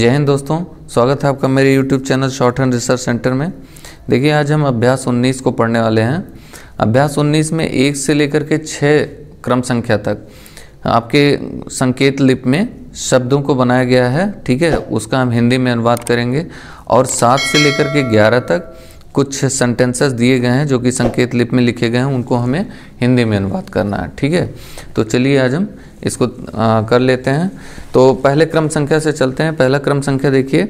जय हिंद दोस्तों, स्वागत है आपका मेरे YouTube channel shorthand research centre में। देखिए आज हम अभ्यास 19 को पढ़ने वाले हैं। अभ्यास 19 में 1 से लेकर के 6 क्रम संख्या तक आपके संकेत लिपि में शब्दों को बनाया गया है, ठीक है। उसका हम हिंदी में अनुवाद करेंगे और 7 से लेकर के 11 तक कुछ सेंटेंसेस दिए गए हैं जो कि संकेत लिपि में लिखे गए हैं, उनको हमें हिंदी में अनुवाद करना है, ठीक है। तो चलिए आज हम इसको कर लेते हैं। तो पहले क्रम संख्या से चलते हैं। पहला क्रम संख्या देखिए,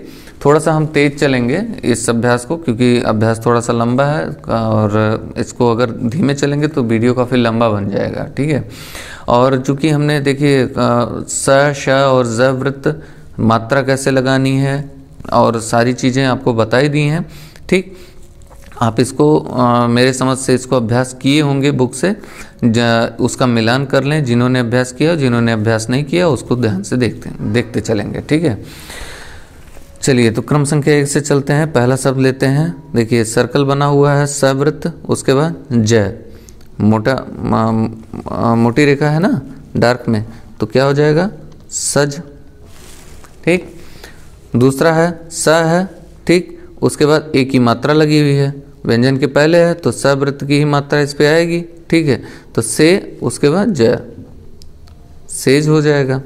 थोड़ा सा हम तेज चलेंगे इस अभ्यास को, क्योंकि अभ्यास थोड़ा सा लंबा है और इसको अगर धीमे चलेंगे तो वीडियो काफ़ी लंबा बन जाएगा, ठीक है। और चूँकि हमने देखिए स, श और ज वृत्त, मात्रा कैसे लगानी है और सारी चीज़ें आपको बताई दी हैं, ठीक। आप इसको मेरे समझ से इसको अभ्यास किए होंगे बुक से, उसका मिलान कर लें। जिन्होंने अभ्यास किया और जिन्होंने अभ्यास नहीं किया उसको ध्यान से देखते चलेंगे, ठीक है। चलिए तो क्रम संख्या 1 से चलते हैं। पहला शब्द लेते हैं, देखिए सर्कल बना हुआ है, सवृत्त, उसके बाद जय, मोटी रेखा है ना डार्क में, तो क्या हो जाएगा सज, ठीक। दूसरा है स है, ठीक। उसके बाद एक ही मात्रा लगी हुई है, व्यंजन के पहले है तो सवृत्त की ही मात्रा इस पे आएगी, ठीक है। तो से, उसके बाद जय, सेज हो जाएगा।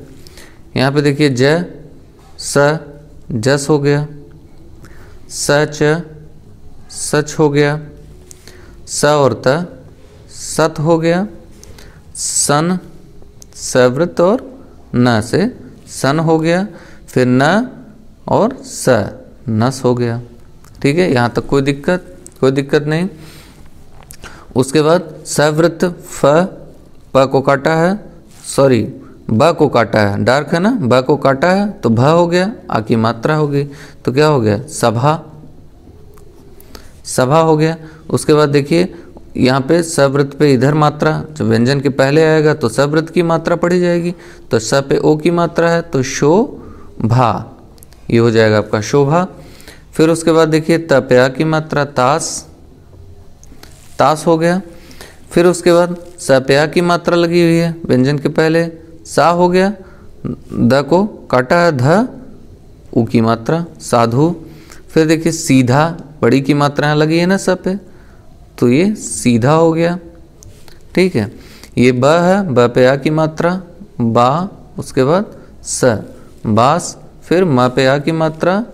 यहाँ पे देखिए जय स जस हो गया, सच सच हो गया, स और त सत हो गया, सन सवृत्त और न से सन हो गया, फिर न और स नस हो गया, ठीक है। यहाँ तक कोई दिक्कत नहीं। उसके बाद सवृत्त फ, प को काटा है, सॉरी ब को काटा है, डार्क है ना, ब को काटा है तो भ हो गया, आ की मात्रा होगी तो क्या हो गया सभा, सभा हो गया। उसके बाद देखिए यहाँ पे सवृत्त पे इधर मात्रा, जब व्यंजन के पहले आएगा तो सवृत्त की मात्रा पड़ी जाएगी, तो स पे ओ की मात्रा है तो शो भा, ये हो जाएगा आपका शोभा। फिर उसके बाद देखिए त पे आ की मात्रा तास, तास हो गया। फिर उसके बाद स पे आ की मात्रा लगी हुई है, व्यंजन के पहले सा हो गया, द को काटा है ध, ऊ की मात्रा साधु। फिर देखिए सीधा, बड़ी की मात्रा लगी है ना स पे, तो ये सीधा हो गया, ठीक है। ये ब है, ब पे आ की मात्रा बा, उसके बाद स बास, फिर माँ पे आ की मात्रा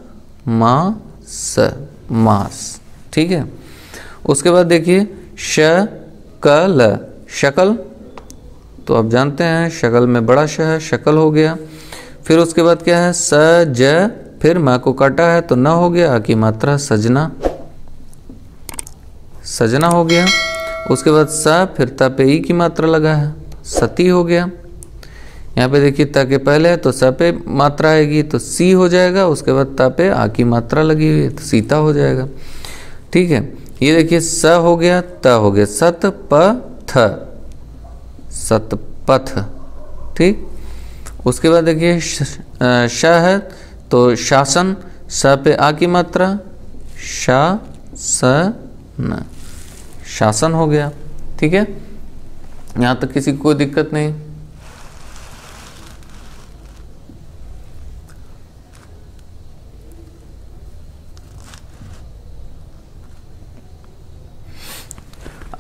माँ स मास, ठीक है। उसके बाद देखिए श क ल शकल, तो आप जानते हैं शकल में बड़ा श है, शकल हो गया। फिर उसके बाद क्या है स ज, फिर माँ को काटा है तो न हो गया, आ की मात्रा सजना, सजना हो गया। उसके बाद स, फिर त पे ई की मात्रा लगा है सती हो गया। यहाँ पे देखिए त के पहले है तो स पे मात्रा आएगी तो सी हो जाएगा, उसके बाद त पे आ की मात्रा लगी हुई है तो सीता हो जाएगा, ठीक है। ये देखिए स हो गया, त हो गया, सत पथ, सत पथ, ठीक। उसके बाद देखिए श है तो शासन, स पे आ की मात्रा शा स न, शासन हो गया, ठीक है। यहाँ तक किसी को कोई दिक्कत नहीं।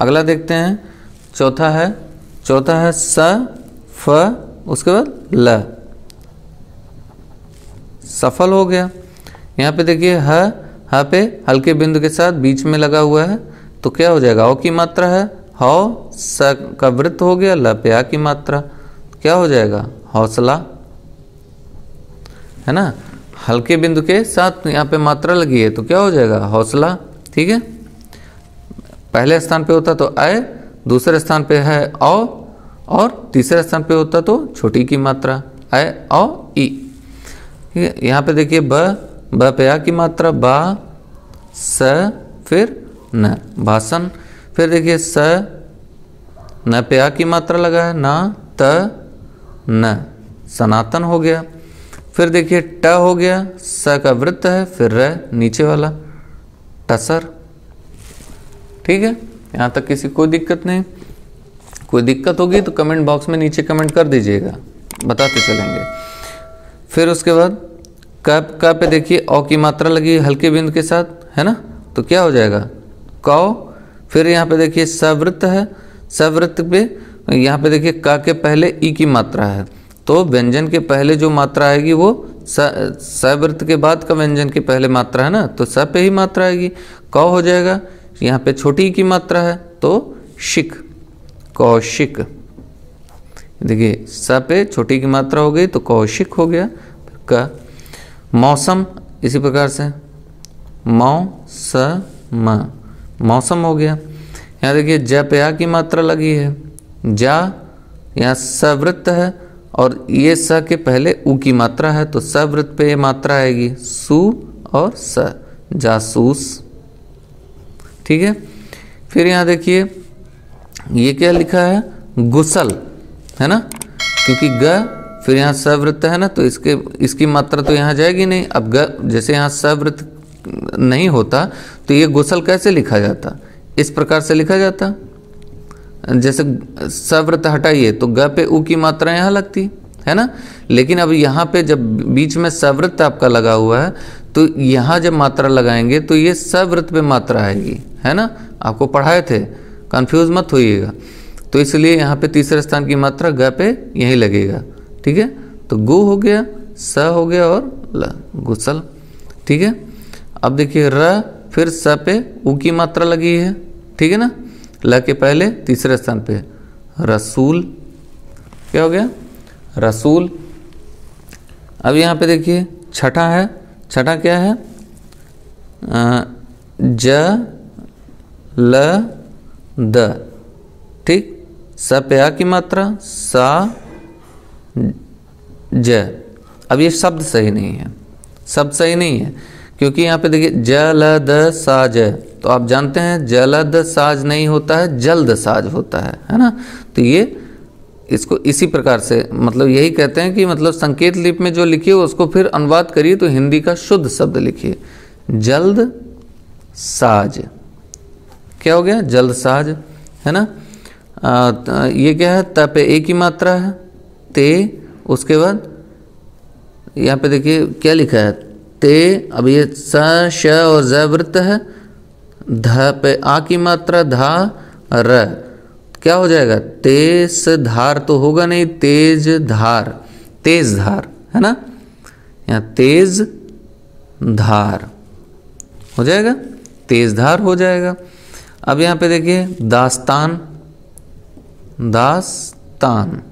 अगला देखते हैं, चौथा है स फ, उसके बाद ल, सफल हो गया। यहाँ पे देखिए ह, ह पे हल्के बिंदु के साथ बीच में लगा हुआ है तो क्या हो जाएगा ओ की मात्रा है हौ, स का वृत्त हो गया, ल पे आ की मात्रा, क्या हो जाएगा हौसला, है ना। हल्के बिंदु के साथ यहाँ पे मात्रा लगी है तो क्या हो जाएगा हौसला, ठीक है। पहले स्थान पे होता तो अय, दूसरे स्थान पे है औ, और तीसरे स्थान पे होता तो छोटी की मात्रा अय औ ई। यहाँ पे देखिए ब, ब पे आ की मात्रा बा, स फिर न भाषण। फिर देखिए स, न पे आ की मात्रा लगा है ना त न, सनातन हो गया। फिर देखिए ट हो गया, स का वृत्त है, फिर र नीचे वाला टसर, ठीक है। यहाँ तक किसी कोई दिक्कत नहीं। कोई दिक्कत होगी तो कमेंट बॉक्स में नीचे कमेंट कर दीजिएगा, बताते चलेंगे। फिर उसके बाद क पे देखिए औ की मात्रा लगी हल्के बिंदु के साथ, है ना, तो क्या हो जाएगा कौ। फिर यहाँ पे देखिए सवृत्त है, सवृत्त पे यहाँ पे देखिए का के पहले ई की मात्रा है, तो व्यंजन के पहले जो मात्रा आएगी वो सवृत्त के बाद का व्यंजन के पहले मात्रा है ना, तो स पे ही मात्रा आएगी, कौ हो जाएगा। यहाँ पे छोटी ई की मात्रा है तो शिक, कौशिक। देखिए स पे छोटी की मात्रा हो गई तो कौशिक हो गया। क मौसम इसी प्रकार से मौसम, मौसम हो गया। यहाँ देखिए ज पे आ की मात्रा लगी है, जा, यहाँ सवृत्त है और ये स के पहले ऊ की मात्रा है तो सवृत्त पे ये मात्रा आएगी सू और स, जासूस, ठीक है। फिर यहाँ देखिए ये क्या लिखा है गुसल, है ना, क्योंकि ग फिर यहाँ सवृत्त है ना तो इसके इसकी मात्रा तो यहाँ जाएगी नहीं। अब ग जैसे यहाँ सवृत्त नहीं होता तो ये गुसल कैसे लिखा जाता, इस प्रकार से लिखा जाता, जैसे सवृत्त हटाइए तो ग पे ऊ की मात्रा यहाँ लगती है ना। लेकिन अब यहाँ पे जब बीच में सवृत्त आपका लगा हुआ है तो यहाँ जब मात्रा लगाएंगे तो ये सवृत्त पे मात्रा आएगी, है ना, आपको पढ़ाए थे, कन्फ्यूज मत होइएगा। तो इसलिए यहाँ पे तीसरे स्थान की मात्रा ग पे यही लगेगा, ठीक है। तो गु हो गया, स हो गया और ल, गुसल, ठीक है। अब देखिए र फिर स पे ऊ की मात्रा लगी है, ठीक है ना, ल के पहले तीसरे स्थान पे रसूल, क्या हो गया रसूल। अब यहाँ पे देखिए छठा है, छठा क्या है ज ल द, ठीक, स पे आ की मात्रा सा ज। अब ये शब्द सही नहीं है, शब्द सही नहीं है क्योंकि यहाँ पे देखिए ज ल द साज, तो आप जानते हैं जलद साज नहीं होता है, जल्द साज होता है ना। तो ये इसको इसी प्रकार से मतलब यही कहते हैं कि मतलब संकेत लिपि में जो लिखिए उसको फिर अनुवाद करिए तो हिंदी का शुद्ध शब्द लिखिए, जल्द साज, क्या हो गया जल्दसाज, है ना। ये क्या है त पे ए की मात्रा है ते, उसके बाद यहाँ पे देखिए क्या लिखा है ते, अब ये स श और ज वृत्त है, ध पे आ की मात्रा धा र, क्या हो जाएगा तेज धार, तो होगा नहीं तेज धार, तेज धार है ना, यहाँ तेज धार हो जाएगा, तेज धार हो जाएगा। अब यहाँ पे देखिए दास्तान, दास्तान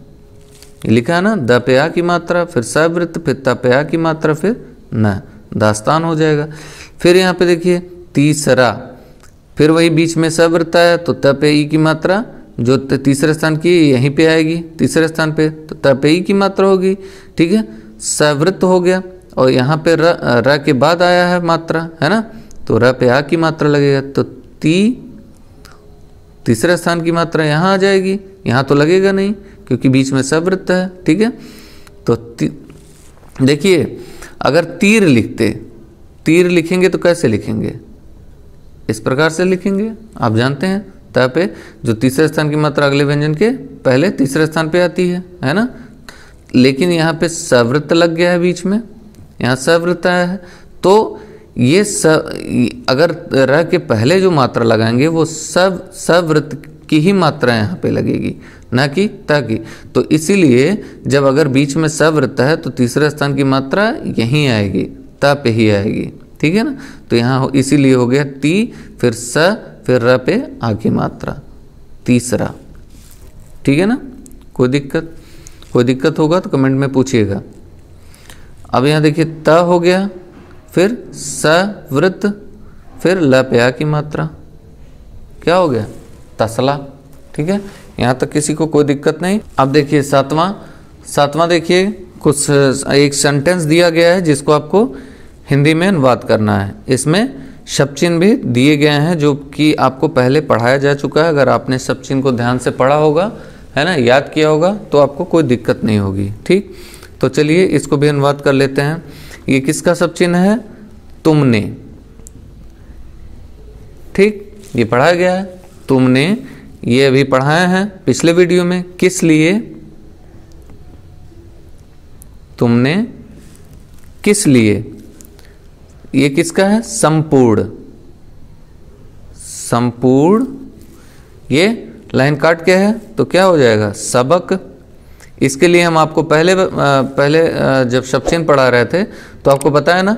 लिखा है ना, द पे आ की मात्रा फिर सवृत्त फिर त पे आ की मात्रा फिर न, दास्तान हो जाएगा। फिर यहाँ पे देखिए तीसरा, फिर वही बीच में सवृत्त है तो त पे ई की मात्रा जो तीसरे स्थान की यहीं पे आएगी, तीसरे स्थान पे तो त पे ई की मात्रा होगी, ठीक है। सवृत्त हो गया और यहाँ पे र के बाद आया है मात्रा, है ना, तो र पे आ की मात्रा लगेगा तो ती, तीसरे स्थान की मात्रा यहाँ आ जाएगी, यहाँ तो लगेगा नहीं क्योंकि बीच में सवृत्त है, ठीक है। तो देखिए अगर तीर लिखते, तीर लिखेंगे तो कैसे लिखेंगे, इस प्रकार से लिखेंगे, आप जानते हैं त पे जो तीसरे स्थान की मात्रा अगले व्यंजन के पहले तीसरे स्थान पे आती है ना। लेकिन यहाँ पे सवृत्त लग गया है, बीच में यहाँ सवृत्त आया है तो ये अगर र के पहले जो मात्रा लगाएंगे वो सब सवृत्त की ही मात्रा यहाँ पे लगेगी, ना कि त की। तो इसीलिए जब अगर बीच में सवृत्त है तो तीसरे स्थान की मात्रा यहीं आएगी, त पे ही आएगी, ठीक है ना। तो यहाँ इसीलिए हो गया ती फिर स फिर र पे आ की मात्रा, तीसरा, ठीक है ना। कोई दिक्कत होगा तो कमेंट में पूछिएगा। अब यहाँ देखिए त हो गया फिर सवृत्त फिर ल पे आ की मात्रा, क्या हो गया तसला, ठीक है। यहाँ तक किसी को कोई दिक्कत नहीं। अब देखिए सातवां देखिए कुछ एक सेंटेंस दिया गया है जिसको आपको हिंदी में अनुवाद करना है। इसमें शब्द चिन्ह भी दिए गए हैं जो कि आपको पहले पढ़ाया जा चुका है। अगर आपने शब्द चिन्ह को ध्यान से पढ़ा होगा, है ना, याद किया होगा तो आपको कोई दिक्कत नहीं होगी, ठीक। तो चलिए इसको भी अनुवाद कर लेते हैं। ये किसका शब्द चिन्ह है तुमने, ठीक, ये पढ़ाया गया है तुमने, ये अभी पढ़ाया है पिछले वीडियो में। किस लिए, तुमने किस लिए? ये किसका है? संपूर्ण। संपूर्ण ये लाइन काट के है तो क्या हो जाएगा? सबक। इसके लिए हम आपको पहले जब शब्दचिन्ह पढ़ा रहे थे तो आपको पता है ना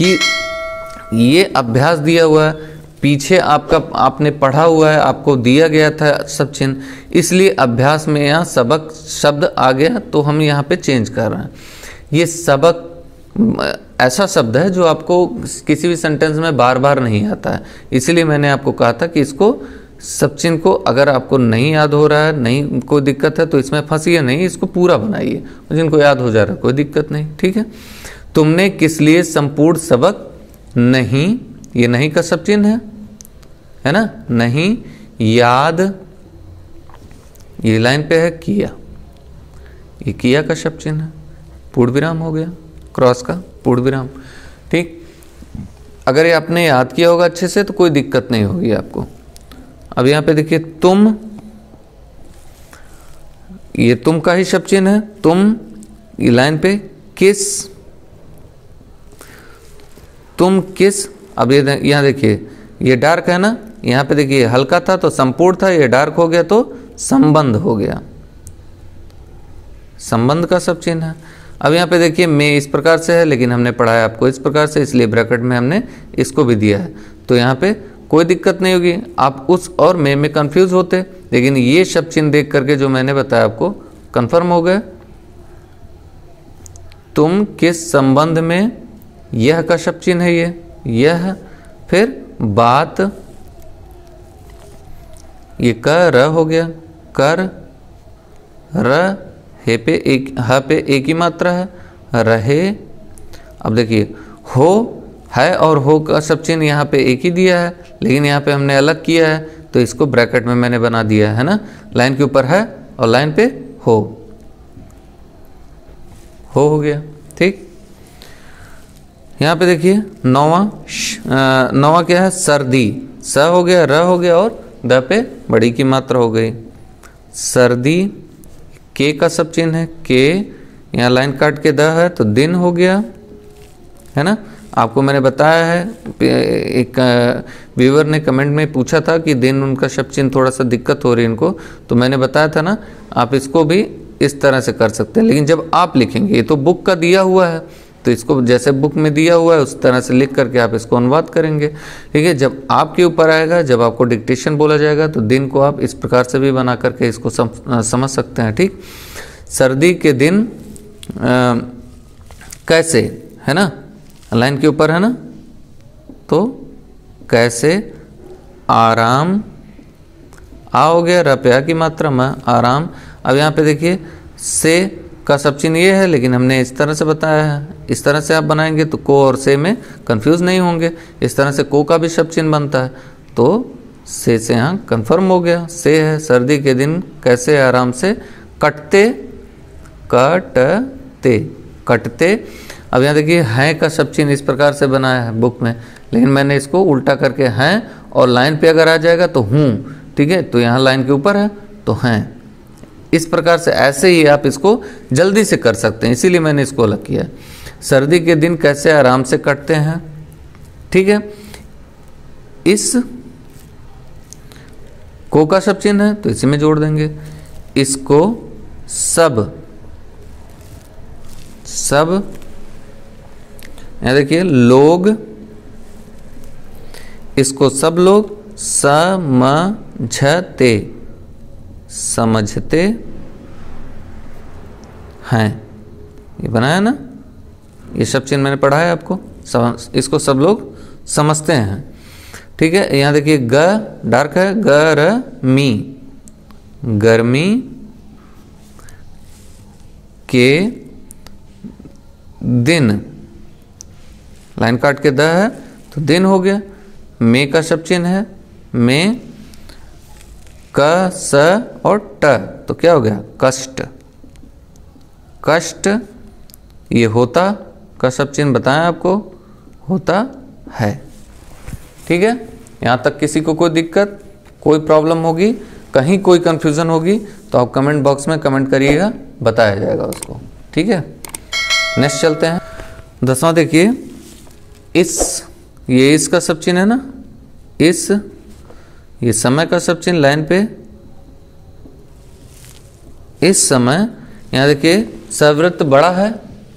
कि ये अभ्यास दिया हुआ है, पीछे आपने पढ़ा हुआ है, आपको दिया गया था सब चिन्ह, इसलिए अभ्यास में यहाँ सबक शब्द आ गया तो हम यहाँ पे चेंज कर रहे हैं। ये सबक ऐसा शब्द है जो आपको किसी भी सेंटेंस में बार बार नहीं आता है, इसलिए मैंने आपको कहा था कि इसको सब चिन्ह को अगर आपको नहीं याद हो रहा है, नहीं कोई दिक्कत है तो इसमें फंसिए नहीं, इसको पूरा बनाइए, जिनको याद हो जा रहा है कोई दिक्कत नहीं। ठीक है, तुमने किस लिए संपूर्ण सबक नहीं, ये नहीं का सब चिन्ह है ना, नहीं याद, ये लाइन पे है किया, ये किया का शब्द चिन्ह है, पूर्ण विराम हो गया, क्रॉस का पूर्ण विराम। ठीक, अगर ये आपने याद किया होगा अच्छे से तो कोई दिक्कत नहीं होगी आपको। अब यहाँ पे देखिए तुम, ये तुम का ही शब्द चिन्ह है, तुम, ये लाइन पे किस, तुम किस। अब ये यहाँ देखिए ये डार्क है ना, यहाँ पे देखिए हल्का था तो संपूर्ण था, ये डार्क हो गया तो संबंध हो गया, संबंध का सब चिन्ह है। अब यहाँ पे देखिए मैं इस प्रकार से है लेकिन हमने पढ़ाया आपको इस प्रकार से, इसलिए ब्रैकेट में हमने इसको भी दिया है तो यहाँ पे कोई दिक्कत नहीं होगी। आप उस और में कंफ्यूज होते, लेकिन ये शब्द चिन्ह देख करके जो मैंने बताया आपको कन्फर्म हो गए। तुम किस संबंध में, यह का शब्द चिन्ह है, यह, फिर बात, ये क र हो गया, कर, र, हे पे एक, ह पे एक ही मात्रा है, रहे। अब देखिए हो है और हो का शब्द चिन्ह यहाँ पे एक ही दिया है लेकिन यहाँ पे हमने अलग किया है तो इसको ब्रैकेट में मैंने बना दिया है ना, लाइन के ऊपर है और लाइन पे हो गया। ठीक, यहाँ पे देखिए नौवा क्या है? सर्दी, स हो गया, र हो गया और द पे बड़ी की मात्रा हो गई, सर्दी। के का सब चिन्ह है, के, यहाँ लाइन काट के द है तो दिन हो गया, है ना। आपको मैंने बताया है, एक व्यूअर ने कमेंट में पूछा था कि दिन उनका शब्द चिन्ह थोड़ा सा दिक्कत हो रही है उनको, तो मैंने बताया था ना आप इसको भी इस तरह से कर सकते हैं, लेकिन जब आप लिखेंगे, ये तो बुक का दिया हुआ है तो इसको जैसे बुक में दिया हुआ है उस तरह से लिख करके आप इसको अनुवाद करेंगे। ठीक है, जब आपके ऊपर आएगा, जब आपको डिक्टेशन बोला जाएगा तो दिन को आप इस प्रकार से भी बना करके इसको समझ सकते हैं। ठीक, सर्दी के दिन कैसे, है ना, लाइन के ऊपर है ना तो कैसे आराम, आ हो गया, रपया की मात्रा में, आराम। अब यहाँ पे देखिए से का सब चिन्ह ये है लेकिन हमने इस तरह से बताया है, इस तरह से आप बनाएंगे तो को और से में कंफ्यूज नहीं होंगे। इस तरह से को का भी शब्द चिन्ह बनता है तो से यहाँ कंफर्म हो गया, से है। सर्दी के दिन कैसे आराम से कटते, कटते, कटते। अब यहाँ देखिए हैं का शब्द चिन्ह इस प्रकार से बनाया है बुक में, लेकिन मैंने इसको उल्टा करके हैं और लाइन पे अगर आ जाएगा तो हूँ, ठीक है, तो यहाँ लाइन के ऊपर है तो हैं। इस प्रकार से ऐसे ही आप इसको जल्दी से कर सकते हैं, इसीलिए मैंने इसको अलग किया है। सर्दी के दिन कैसे आराम से कटते हैं, ठीक है। इस को का शब्द चिन्ह है तो इसी में जोड़ देंगे, इसको सब, सब, यहाँ देखिए लोग, इसको सब लोग समझते, समझते हैं, ये बनाया ना, ये शब्द चिन्ह मैंने पढ़ाया आपको, इसको सब लोग समझते हैं। ठीक है, यहाँ देखिए ग डार्क है, गर्मी, गर्मी के दिन, लाइन काट के द है तो दिन हो गया। में का शब्द चिन्ह है, में, क, स और ट तो क्या हो गया? कष्ट, कष्ट। ये होता का शब्द चिन्ह बताया आपको, होता है। ठीक है, यहाँ तक किसी को कोई दिक्कत, कोई प्रॉब्लम होगी, कहीं कोई कंफ्यूजन होगी तो आप कमेंट बॉक्स में कमेंट करिएगा, बताया जाएगा उसको। ठीक है, नेक्स्ट चलते हैं। 10वां देखिए, इस ये इसका सब चिन्ह है ना, इस ये समय का सब चिन्ह लाइन पे, इस समय यहाँ देखिए सवृत्त बड़ा है,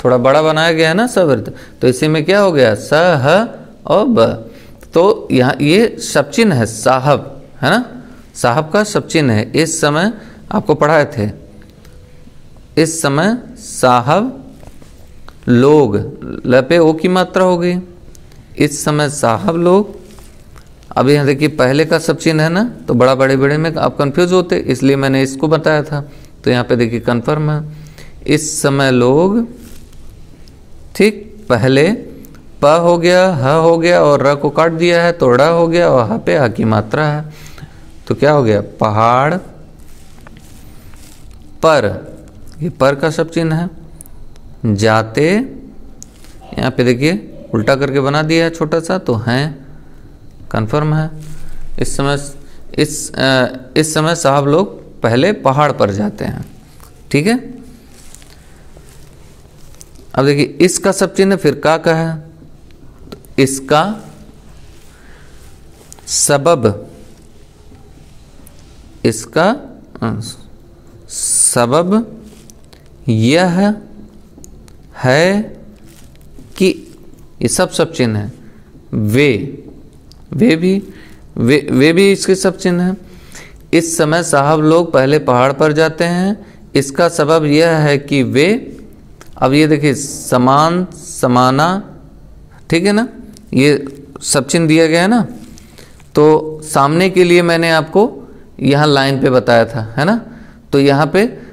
थोड़ा बड़ा बनाया गया है ना सवृत्त, तो इसी में क्या हो गया स ह और ब। तो यहाँ ये सब चिन्ह है साहब, है ना, साहब का सब चिन्ह है। इस समय आपको पढ़ाए थे, इस समय साहब लोग, लपे ओ की मात्रा हो गई, इस समय साहब लोग। अब यहाँ देखिए पहले का सब चिन्ह है ना, तो बड़ा बड़े बड़े में आप कंफ्यूज होते, इसलिए मैंने इसको बताया था। तो यहाँ पे देखिए कंफर्म है, इस समय लोग। ठीक, पहले प हो गया, ह हो गया और र को काट दिया है, तो ड़ हो गया और ह पे ह की मात्रा है, तो क्या हो गया पहाड़ पर, ये पर का सब चिन्ह है। जाते, यहाँ पे देखिए उल्टा करके बना दिया है छोटा सा, तो हैं कंफर्म है। इस समय इस समय साहब लोग पहले पहाड़ पर जाते हैं। ठीक है, अब देखिए इसका सब चिन्ह फिर का है, तो इसका सबब, इसका सबब यह है कि, ये सब चिन्ह है। वे भी इसके सब चिन्ह है। इस समय साहब लोग पहले पहाड़ पर जाते हैं, इसका सबब यह है कि वे। अब ये देखिए समान, समाना, ठीक है ना, ये सब चिन्ह दिया गया है ना। तो सामने के लिए मैंने आपको यहाँ लाइन पे बताया था, है ना, तो यहाँ पे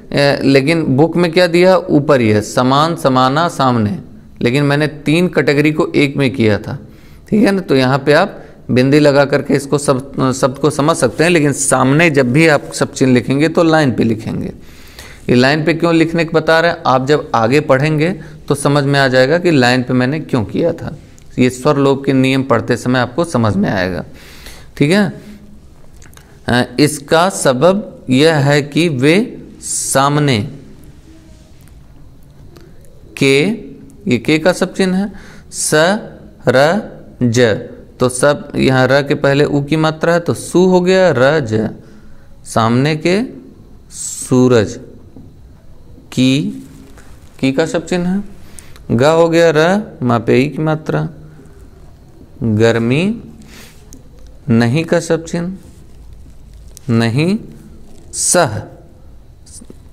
लेकिन बुक में क्या दिया, ऊपर ही है समान, समाना, सामने, लेकिन मैंने तीन कैटेगरी को एक में किया था, ठीक है ना। तो यहाँ पे आप बिंदी लगा करके इसको सब शब्द को समझ सकते हैं, लेकिन सामने जब भी आप सब चिन्ह लिखेंगे तो लाइन पे लिखेंगे। ये लाइन पे क्यों लिखने के बता रहे हैं, आप जब आगे पढ़ेंगे तो समझ में आ जाएगा कि लाइन पे मैंने क्यों किया था। ये स्वर लोप के नियम पढ़ते समय आपको समझ में आएगा, ठीक है। इसका सबब यह है कि वे सामने के, ये के का सब चिन्ह है, स र ज, तो सब यहाँ र के पहले ऊ की मात्रा है, तो सु हो गया र ज, सामने के सूरज। की का सब चिन्ह है, ग हो गया र माँ पे ई की मात्रा, गर्मी। नहीं का सब चिन्ह, नहीं सह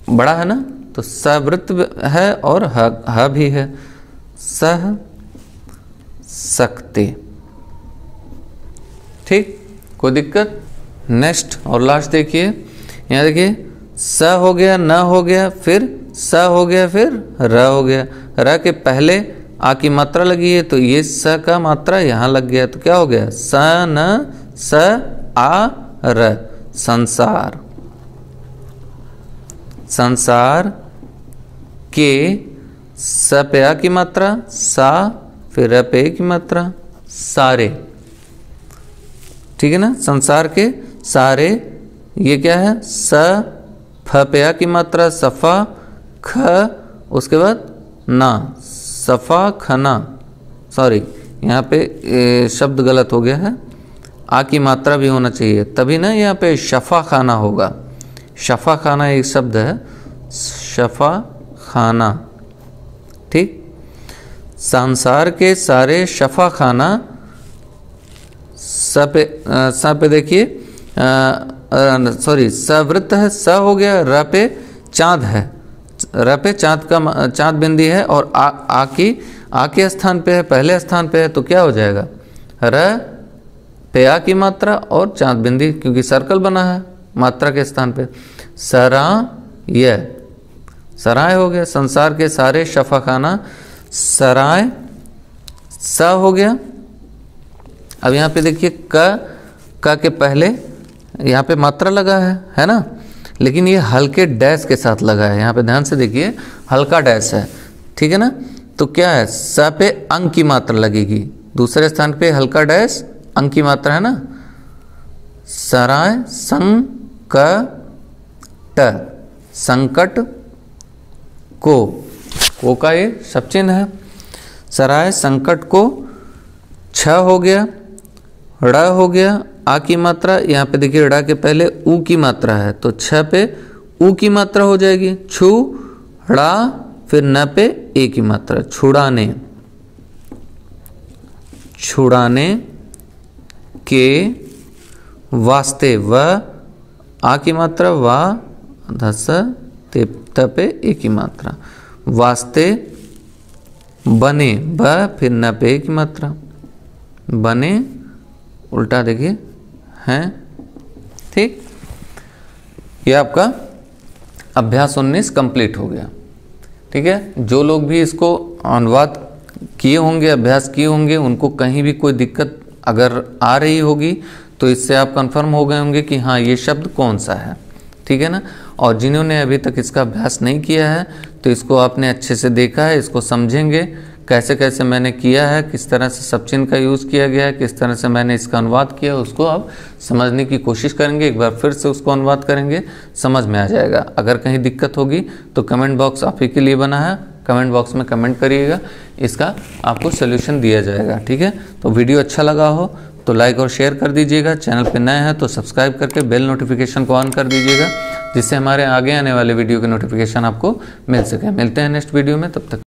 बड़ा है ना, तो स वृत्त है और ह भी है, सह सकते। ठीक, कोई दिक्कत। नेक्स्ट और लास्ट देखिए, यहाँ देखिए स हो गया, न हो गया, फिर स हो गया, फिर र हो गया, र के पहले आ की मात्रा लगी है, तो ये स का मात्रा यहाँ लग गया, तो क्या हो गया स न स आ र, संसार। संसार के स पे आ की मात्रा, सा फिर र पे की मात्रा, सारे, ठीक है ना। संसार के सारे, ये क्या है स फ पे आ की मात्रा, सफा ख, उसके बाद ना, सफा खना, सॉरी यहाँ पे शब्द गलत हो गया है, आ की मात्रा भी होना चाहिए, तभी ना यहाँ पे शफा खाना होगा। शफा खाना एक शब्द है, शफा खाना। ठीक, संसार के सारे शफा खाना, स पे देखिए सॉरी सवृत्त है, स हो गया, र पे चाँद है, र पे चाँद का चाँद बिंदी है और आ के स्थान पे है, पहले स्थान पे है, तो क्या हो जाएगा र पे आ की मात्रा और चाँद बिंदी, क्योंकि सर्कल बना है मात्रा के स्थान पे, सराय, सराय हो गया। संसार के सारे शफाखाना सराय, स हो गया। अब यहाँ पे देखिए क के पहले यहाँ पे मात्रा लगा है ना, लेकिन ये हल्के डैश के साथ लगा है, यहाँ पे ध्यान से देखिए हल्का डैश है, ठीक है ना। तो क्या है स पे अंक की मात्रा लगेगी, दूसरे स्थान पे हल्का डैश, अंक की मात्रा है ना, सराय संग क ट, संकट को का ये सब चिन्ह है। सराय संकट को छ हो गया, ड़ हो गया, आ की मात्रा यहाँ पे देखिए ड़ के पहले ऊ की मात्रा है तो छ पे ऊ की मात्रा हो जाएगी छू ड़ा, फिर न पे ए की मात्रा छुड़ाने, छुड़ाने के वास्ते व आ की मात्रा वा धस ते पे ए की मात्रा वास्ते बने ब फिर न पे ए की मात्रा बने उल्टा देखिए हैं। ठीक, ये आपका अभ्यास 19 कंप्लीट हो गया। ठीक है, जो लोग भी इसको अनुवाद किए होंगे, अभ्यास किए होंगे, उनको कहीं भी कोई दिक्कत अगर आ रही होगी तो इससे आप कंफर्म हो गए होंगे कि हाँ ये शब्द कौन सा है। ठीक है ना, और जिन्होंने अभी तक इसका अभ्यास नहीं किया है तो इसको आपने अच्छे से देखा है, इसको समझेंगे कैसे कैसे मैंने किया है, किस तरह से शब्दचिन्ह का यूज़ किया गया है, किस तरह से मैंने इसका अनुवाद किया, उसको आप समझने की कोशिश करेंगे। एक बार फिर से उसको अनुवाद करेंगे, समझ में आ जाएगा। अगर कहीं दिक्कत होगी तो कमेंट बॉक्स आप ही के लिए बना है, कमेंट बॉक्स में कमेंट करिएगा, इसका आपको सल्यूशन दिया जाएगा। ठीक है, तो वीडियो अच्छा लगा हो तो लाइक और शेयर कर दीजिएगा, चैनल पर नए हैं तो सब्सक्राइब करके बेल नोटिफिकेशन को ऑन कर दीजिएगा, जिससे हमारे आगे आने वाले वीडियो के नोटिफिकेशन आपको मिल सके। मिलते हैं नेक्स्ट वीडियो में, तब तक